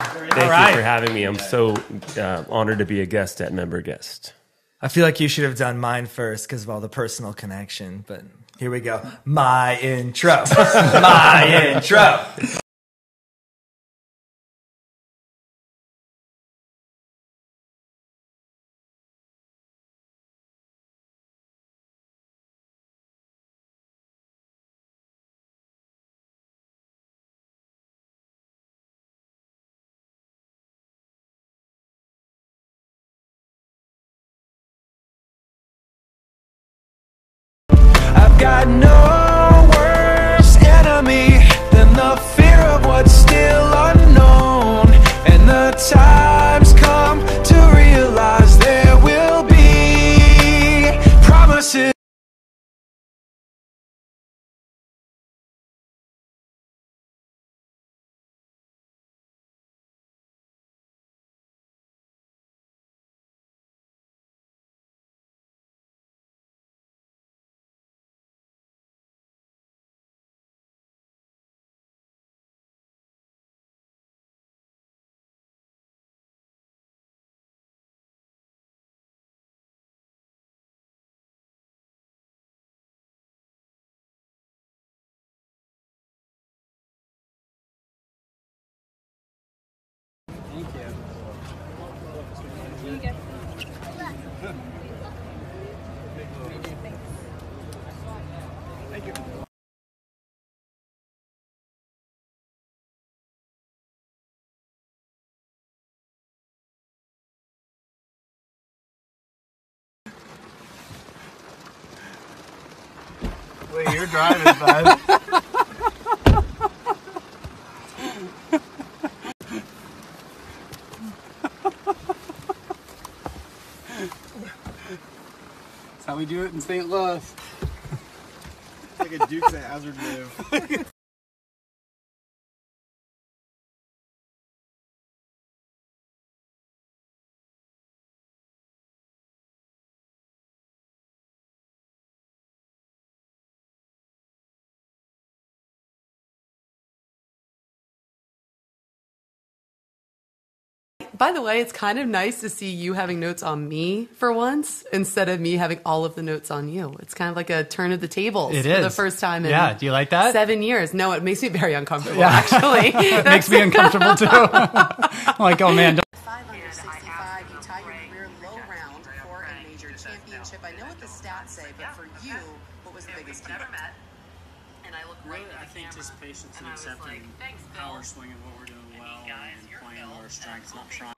Thank you for having me. I'm so honored to be a guest at Member Guest. I feel like you should have done mine first because of all the personal connection, but here we go. My intro. My intro. Got no worse enemy than the fear of what's still unknown, and the time's come to realize there will be promises. Thank you. Wait, you're driving, bud. That's how we do it in St. Louis. It's like a Dukes of Hazzard move. By the way, it's kind of nice to see you having notes on me for once instead of me having all of the notes on you. It's kind of like a turn of the tables for the first time in do you like that? 7 years. No, it makes me very uncomfortable, actually. It makes me uncomfortable, too. I'm like, oh, man. 5 under 65, you tie your career low round for a major championship. I know what the stats say, but for you, what was the biggest key? And I look right at the camera, just patience and accepting our swing of what we're doing well and playing our strengths, not trying.